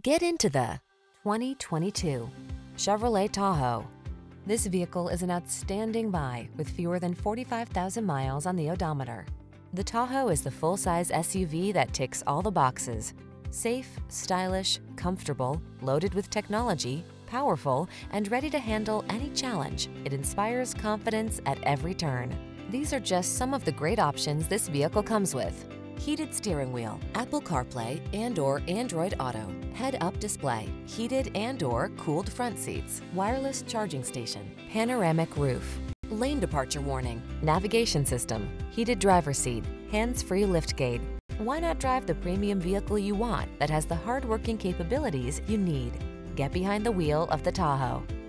Get into the 2022 Chevrolet Tahoe. This vehicle is an outstanding buy with fewer than 45,000 miles on the odometer. The Tahoe is the full-size SUV that ticks all the boxes: safe, stylish, comfortable, loaded with technology, powerful, and ready to handle any challenge. It inspires confidence at every turn. These are just some of the great options this vehicle comes with: heated steering wheel, Apple CarPlay and/or Android Auto, head-up display, heated and/or cooled front seats, wireless charging station, panoramic roof, lane departure warning, navigation system, heated driver's seat, hands-free liftgate. Why not drive the premium vehicle you want that has the hardworking capabilities you need? Get behind the wheel of the Tahoe.